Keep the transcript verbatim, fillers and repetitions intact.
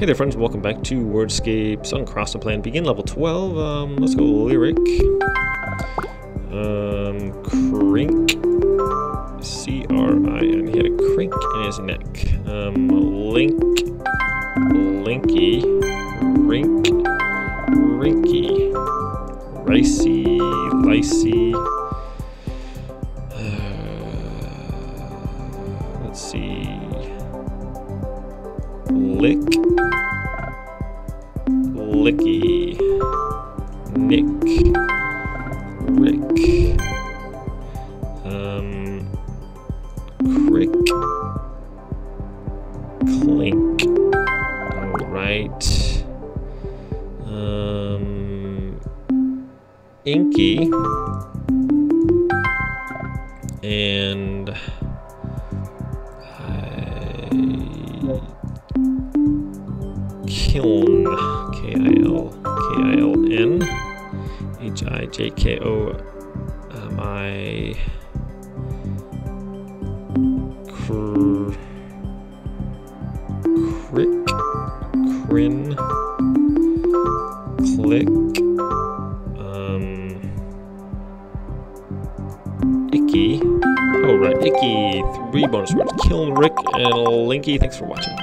Hey there friends, welcome back to Wordscapes on Crossland Plan. Begin level twelve. Um, let's go Lyric. Um, Crink. C R I N. He had a crink in his neck. Um, Link. Linky. Rink. Rinky. Ricey. Licey. Uh, let's see. Lick, Licky, Nick, Rick, um, Crick, Clink. All right, um, Inky, and I. Kiln, K I L K I L N, H I J K O M I, Cr Crick, Crin, Click, um, Icky, oh right, Icky, three bonus words, Kiln, Rick, and Linky. Thanks for watching.